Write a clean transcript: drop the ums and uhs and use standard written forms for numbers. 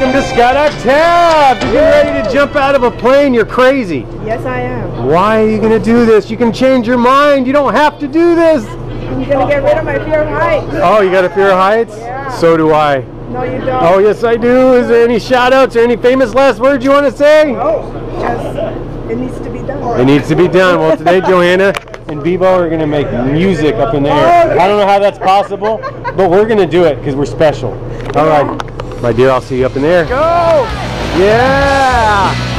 Welcome to Skydive Taft! If you're ready to jump out of a plane, you're crazy. Yes, I am. Why are you going to do this? You can change your mind. You don't have to do this. I'm going to get rid of my fear of heights. Oh, you got a fear of heights? Yeah. So do I. No, you don't. Oh, yes, I do. Is there any shout-outs or any famous last words you want to say? No. Just, it needs to be done. It needs to be done. Well, today, Johanna and Bebo are going to make music up in the air. I don't know how that's possible, but we're going to do it because we're special. All right, my dear, I'll see you up in the air. Go! Yeah!